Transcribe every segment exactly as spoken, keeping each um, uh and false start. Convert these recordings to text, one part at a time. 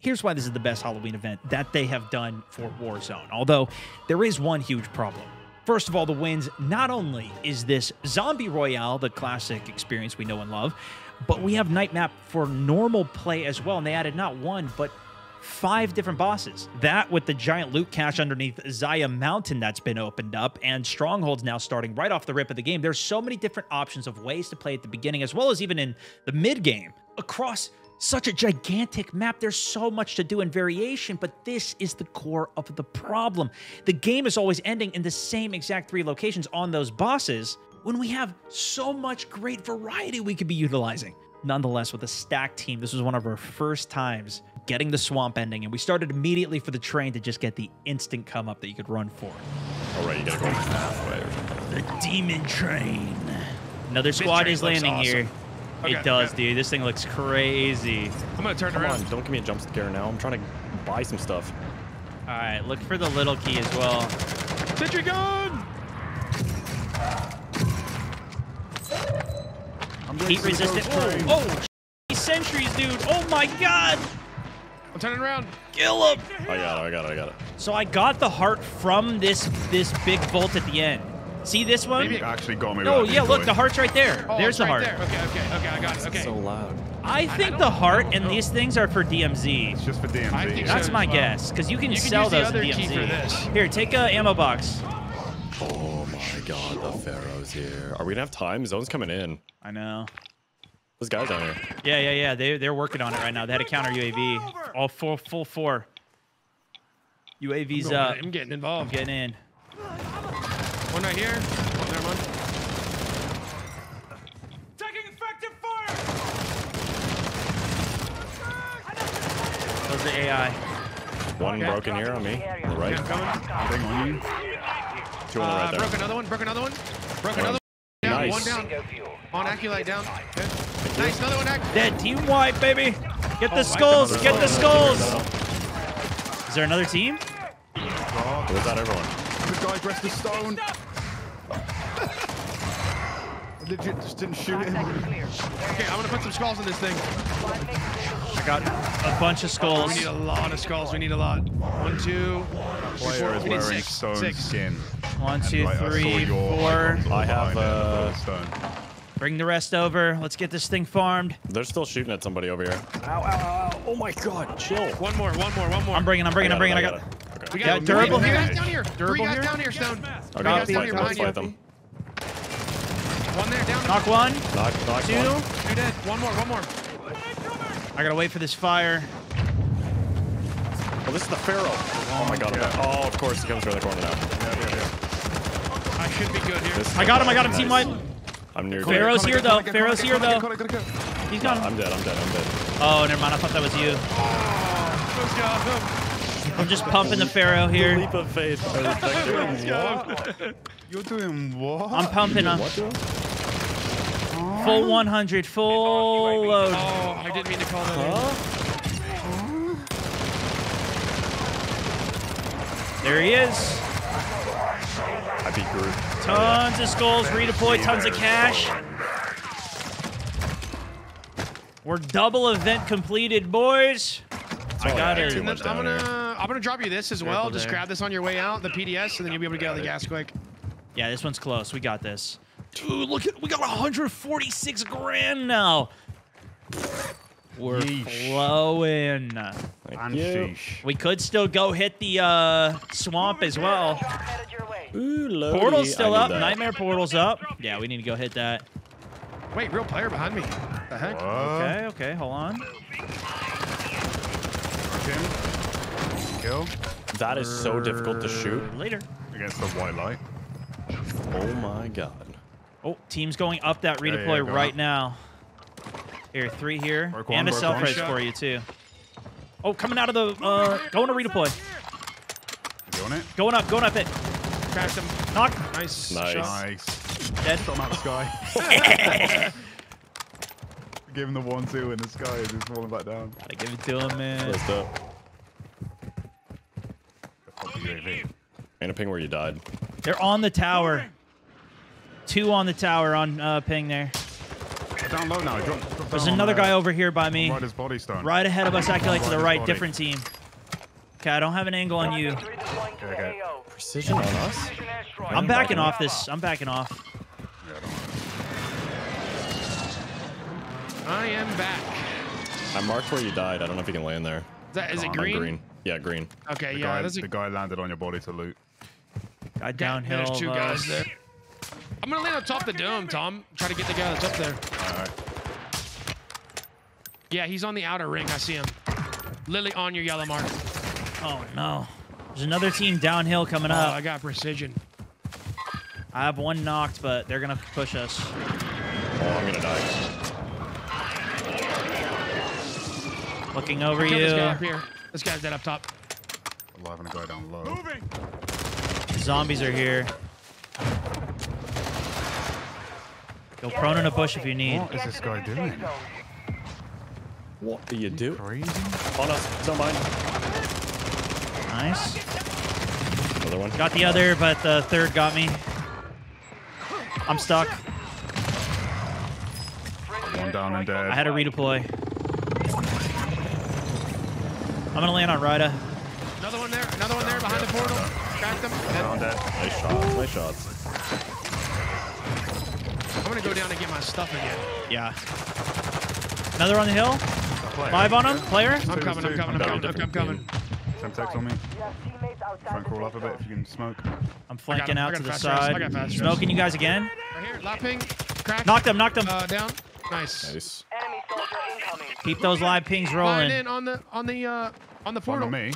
here's why this is the best Halloween event that they have done for Warzone, although there is one huge problem. First of all, the wins. Not only is this Zombie Royale, the classic experience we know and love, but we have Nightmap for normal play as well, and they added not one, but five different bosses. That with the giant loot cache underneath Zaya Mountain that's been opened up, and Strongholds now starting right off the rip of the game. There's so many different options of ways to play at the beginning, as well as even in the mid-game. Across such a gigantic map, there's so much to do and variation, but this is the core of the problem. The game is always ending in the same exact three locations on those bosses, when we have so much great variety we could be utilizing. Nonetheless, with a stacked team, this was one of our first times getting the swamp ending, and we started immediately for the train to just get the instant come up that you could run for. All right, you gotta go on the pathway. The demon train. Another squad is landing awesome. Here. Okay, it does, yeah. Dude. This thing looks crazy. I'm gonna turn Come around. On, don't give me a jump scare now. I'm trying to buy some stuff. All right, look for the little key as well. Sentry gun! Heat resistant. Oh, oh, these sentries, dude. Oh my god! I'm turning around. Kill him! I got it, I got it, I got it. So I got the heart from this this big bolt at the end. See this one? Maybe it actually got me. Oh, yeah, look, the heart's right there. Oh, There's the right heart. There. Okay, okay, okay, I got it, okay. So loud. I think I the heart and these things are for D M Z. It's just for D M Z. I think That's so my well. guess, because you can you sell can those the in D M Z. Here, take a ammo box. Oh my god, the Pharaoh's here. Are we gonna have time? Zone's coming in. I know. Those guys out here. Yeah, yeah, yeah. They, they're working on it right now. They had a counter U A V. All full, full four. U A V's I'm up. I'm getting involved. I'm getting in. One right here. Oh, never mind. Taking effective fire! That was the A I. One okay. broken here on me. On the right. Yeah, coming. On you. Two on the right there. Broke another one. Broke another one. Broke another one. Down, nice. One down. On Aculite down. Good. Nice. Another one. Aculite. Dead. Team wide, baby. Get the oh, skulls. Get the skulls. Is there another team? Oh, was that everyone? The guy dressed as stone. I legit just didn't shoot him. Okay, I'm gonna put some skulls in this thing. I got a bunch of skulls. We need a lot of skulls. We need a lot. One, two, three, four. We need six. Six. Skin. One, two, three, four. I have uh, stone. Bring the rest over. Let's get this thing farmed. They're still shooting at somebody over here. Ow, ow, ow. Oh my god, chill. One more, one more, one more. I'm bringing, I'm bringing, I'm bringing. I got it. We got, got durable here. Three guys down here. Durable Three guys here? down here, Stone. Okay, guys down here behind you. One there, down. Knock one. Knock, knock two. One. Two dead. One more, one more. I gotta wait for this fire. Oh, this is the Pharaoh. Oh, oh my god. Yeah. Oh, of course, he comes around the corner now. Yeah, yeah, yeah. I should be good here. I got him, I got him, nice. Team wide. I'm near. Pharaoh's here, though. Pharaoh's here, though. He's gone. I'm dead, I'm dead, I'm dead. Oh, never mind. I thought that was you. Oh, let's go. I'm just pumping the Pharaoh here. The leap of faith. You're doing what? I'm pumping him. Full one hundred, full load. Oh, I didn't mean to call that huh? There he is. I beat Groot. Tons of skulls, redeploy, tons of cash. We're double event completed, boys. I got it. I'm gonna. I'm going to drop you this as well. Just grab this on your way out, the P D S, and then you'll be able to get out of the gas quick. Yeah, this one's close. We got this. Dude, look at, we got one hundred forty-six grand now. We're Yeesh. flowing. Thank you. We could still go hit the uh, swamp as well. Ooh, portal's still up. That. Nightmare portal's up. Yeah, we need to go hit that. Wait, real player behind me. What the heck? Whoa. Okay, okay, hold on. Okay. Kill. That is so difficult to shoot. Later. Against the white light. Oh my god. Oh, team's going up that redeploy yeah, yeah, right up. now. Here, three here. One, and a self res for you, too. Oh, coming out of the. Uh, going to redeploy. Doing it? Going up, going up it. Crash him. Knock. Nice. Nice. nice. Dead. Something out of the sky. Give him the one, two in the sky and he's falling back down. Gotta give it to him, man. That's dope. I'm gonna ping where you died. They're on the tower. Two on the tower on uh, ping there. Down low now. Drop, drop down. There's another guy over here by me. Right, his body stone. Right ahead of us, Aculite to the right. Different team. Okay, I don't have an angle on you. Okay, okay. Precision on us? I'm backing off this. I'm backing off. Yeah, I, don't I am back. I marked where you died. I don't know if you can land there. Is, that, is it green? green? Yeah, green. Okay, the yeah. Guy, that's a... The guy landed on your body to loot. Guy downhill. There's two guys there. I'm gonna land on top of the dome, Tom. Try to get the guy that's up there. All right. Yeah, he's on the outer ring. I see him. Lily on your yellow mark. Oh no. There's another team downhill coming oh, up. I got precision. I have one knocked, but they're gonna push us. Oh, I'm gonna die. Looking over you. This guy up here. This guy's dead up top. I'm gonna go down low. Moving. Zombies are here. Go prone in a bush if you need. What is this guy doing? What do you do? Crazy. On us, don't mind. Nice. Another one. Got the other, but the third got me. I'm stuck. One down and dead. I had to redeploy. I'm gonna land on Ryda. Another one there. Another one there behind the portal. Cracked him. Down dead. Nice shots. Nice shots. I'm gonna go down and get my stuff again. Yeah. Another on the hill. Live on him. Player. I'm coming. I'm coming. I'm coming. I'm coming. I'm coming. Semtex on me. Try and crawl up a bit if you can smoke. I'm flanking out to the side. Smoking you guys again. Right here. Lopping. Crack. Knocked him. Knocked him. Uh, down. Nice. Nice. Enemy soldier incoming. Keep those live pings rolling. Line in on the on the uh on the portal. On me. Okay.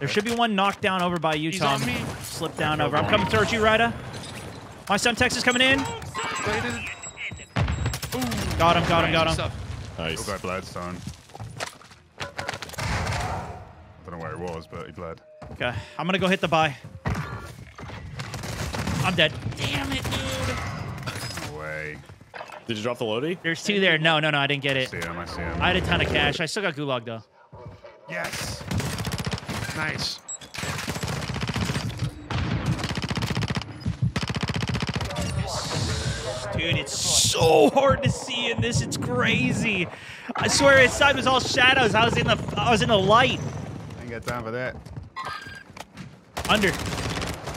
There should be one knocked down over by you, Tom. Slip down over. I'm coming towards you, Ryda. My Semtex is coming in. Got him, got him, got him. Nice. Got Bloodstone. I don't know where he was, but he bled. Okay, I'm gonna go hit the buy. I'm dead. Damn it, dude. No way. Did you drop the loadie? There's two there. No, no, no, I didn't get it. I see him, I see him. I had a ton of cash. I still got gulag though. Yes. Nice. Dude, it's so hard to see in this. It's crazy. I swear, his side was all shadows. I was in the, I was in the light. I ain't got time for that. Under,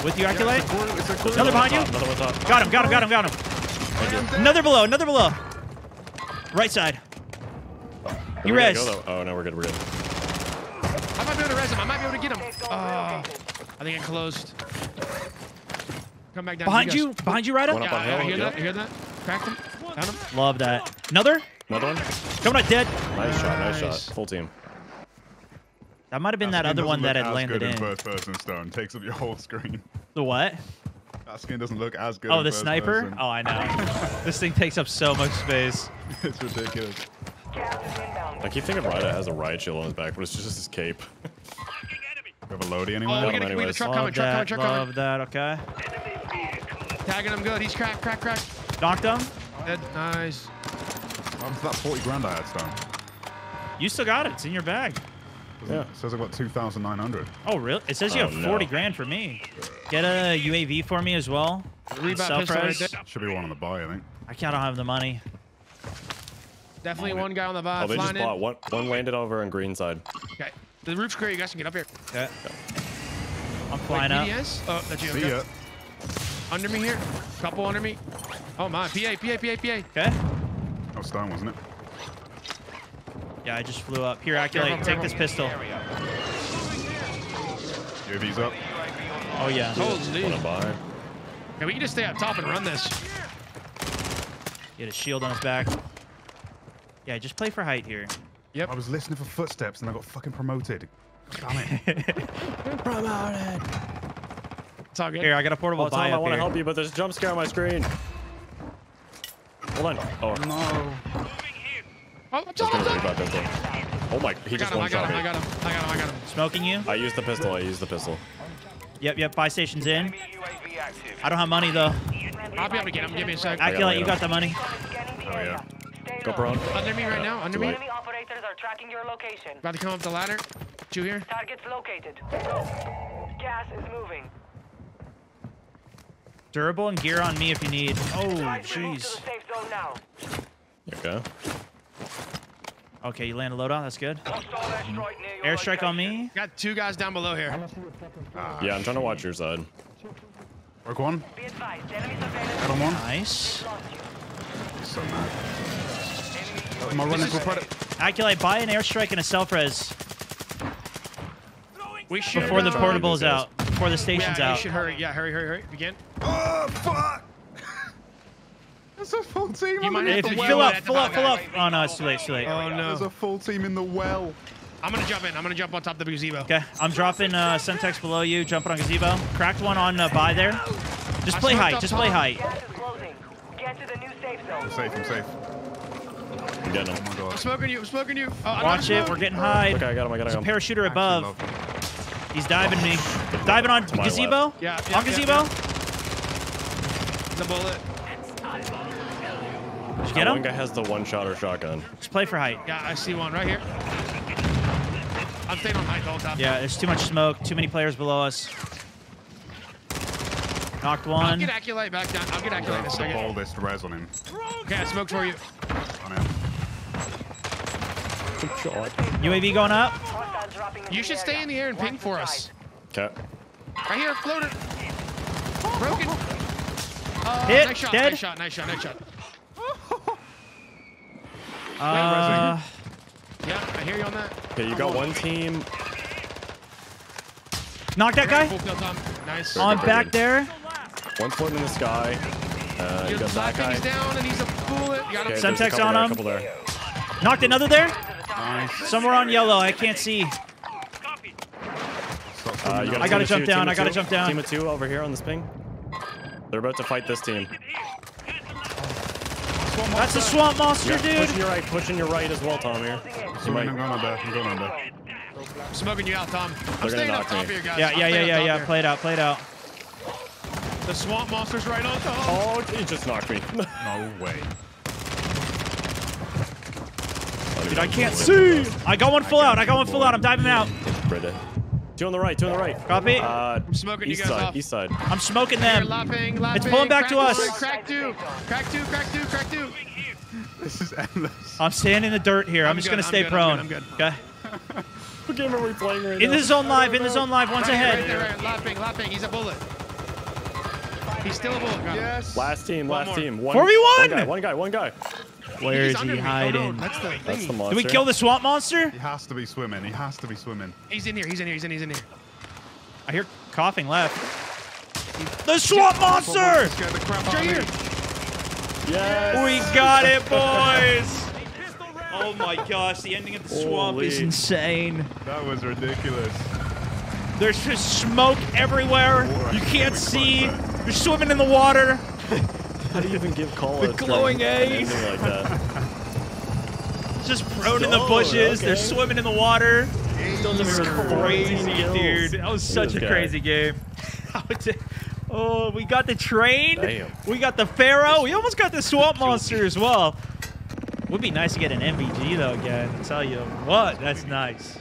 with you, yeah, Aculite. It's a cool, it's a cool another behind top, you. Another one's up. Got him. Got him. Got him. Got him. Another below. Another below. Right side. You res. Oh no, we're good. We're good. I might be able to res him. I might be able to get him. Oh, I think I closed. Come back down behind you, you behind you, Ryda. Yeah, I, I, I hear that. I hear that. Cracked him. Found him. Love that. Another. Another one. Coming out dead. Nice, nice shot. Nice shot. Full team. That might have been that, that other one that had landed in. First person stone takes up your whole screen. The what? That skin doesn't look as good. Oh, the sniper. Person. Oh, I know. This thing takes up so much space. It's ridiculous. I keep thinking Ryda has a riot shield on his back, but it's just his cape. We have a loadie anyway. Oh, we got a truck coming. Truck coming. Truck coming. Love that. Okay. Tagging him good. He's cracked, cracked, cracked. Knocked him. Dead. Nice. What was that forty grand I had, Stone? You still got it. It's in your bag. Yeah. It says I got two thousand nine hundred. Oh, really? It says you oh, have forty no. grand for me. Get a U A V for me as well. Right, should be one on the buy, I think. I can't have the money. Definitely money. One guy on the buy. Oh, they just bought. One, one landed over on green side. Okay. The roof's clear. You guys can get up here. Okay. I'm flying Wait, up. Oh, that's you. See okay. ya. Under me here. Couple under me. Oh my. P A, P A, P A, P A. Okay. That was Stone, wasn't it? Yeah, I just flew up. Here, Aculite. Take this pistol. U A V's up. Oh, yeah. Holy. Wanna buy. Yeah, we can just stay up top and run this. Get a shield on his back. Yeah, just play for height here. Yep. I was listening for footsteps and I got fucking promoted. Damn it. Promoted. Here, I got a portable oh, buy Tom, I want to help you, but there's a jump scare on my screen. Hold on. Oh. No. Oh, Tom, oh my, he I just one shot me. I got him, I got him, I got him. Smoking you? I used the pistol, I used the pistol. Yep, yep, buy station's in. I don't have money, though. I'll be able to get him, give me a sec. Aculite, you got the money. Oh, yeah. Go prone. Under me right now, under me. Enemy operators are tracking your location. About to come up the ladder. Two here. Target's located. Gas is moving. Durable and gear on me if you need. Oh, jeez. Okay. Okay, you land a loadout. That's good. Airstrike on me. Got two guys down below here. Uh, yeah, I'm trying to watch your side. Work one. Got him one. Nice. So mad. Am I running for credit? Aculite, buy an airstrike and a self-res. We should before the portable's out. Before the station's yeah, out. We should hurry. Yeah, hurry, hurry, hurry. Begin. Oh, fuck. There's a full team. You might have to fill up, fill up, fill up. Oh no, it's too late, too late. Oh no. There's a full team in the well. I'm gonna jump in. I'm gonna jump on top of the gazebo. Okay, I'm dropping uh, Semtex below you. Jumping on gazebo. Cracked one on uh, by there. Just play height. Just play height. Get to the new safe zone. I'm safe. I'm safe. I'm getting him. Oh my God. I'm smoking you. I'm smoking you. Uh, Watch it. We're getting high. Okay, I got him. I got him. There's a parachuter above. He's diving me. Diving on gazebo. Yeah. On gazebo. The bullet. Did you get him? One guy has the one shot or shotgun. Just play for height. Yeah, I see one right here. I'm staying on height the whole time. Yeah, there's too much smoke. Too many players below us. Knocked one. I'll get Aculite back down. I'll get Aculite this second. The boldest res on him. Okay, I smoked for you. On him. Good shot. U A V going up. You should stay in the air and ping for us. Okay. Right here, floated. Broken. Uh, Hit. Nice shot. Dead. Nice shot. Nice shot. Nice shot. Uh, yeah, I hear you on that. Okay, you got one team. Knock that guy. Nice. On back there. One foot in the sky. Uh, you got that guy. He's down and he's a bullet. Semtex on him. Knocked another there. Nice. Somewhere on yellow. I can't see. Uh, you got I gotta jump two, down. I gotta two. jump down. Team of two over here on this ping. They're about to fight this team. That's a swamp monster, yeah, dude. Pushing your right, pushing your right as well, Tom. Here. You might. I'm going on back. I'm going on back. I'm smoking you out, Tom. I'm They're staying up top here, guys. Yeah, yeah, yeah, yeah, yeah. Here. Play it out, play it out. The swamp monster's right on Tom. Oh, he just knocked me. No way. Dude, I can't see. I got one full out. I got one full out. I'm diving out. Brita. Two on the right, two on the right. Copy. Uh, I'm smoking east you guys side, off. East side. I'm smoking them. Lopping, lopping, it's pulling back to us. One, crack two. Crack two, crack two, crack two. This is endless. I'm staying in the dirt here. I'm, I'm just going to stay I'm prone. I'm good. I'm good. Okay. What game are we playing right in now? In the zone live, in the zone live, one's right, ahead. Right there, right. Lopping, lopping. He's a bullet. He's still a bullet. Yes. Last team, last one team. One, four v one. One guy, one guy, one guy. Where is he hiding? Oh, no, that's the that's the monster. Did we kill the swamp monster? He has to be swimming. He has to be swimming. He's in here. He's in here. He's in here. He's in here. I hear coughing left. The swamp monster! Right here. Yes. We got it, boys. Oh my gosh, the ending of the swamp Holy. is insane. That was ridiculous. There's just smoke everywhere. Oh, you can't see. You're swimming in the water. How do you even give call the glowing eggs? Like that. Just prone so, in the bushes. Okay. They're swimming in the water. This is crazy, dude. That was such a guy. crazy game. Oh, we got the train. Damn. We got the Pharaoh. We almost got the swamp monster as well. Would be nice to get an M B G though again. I'll tell you what, that's nice.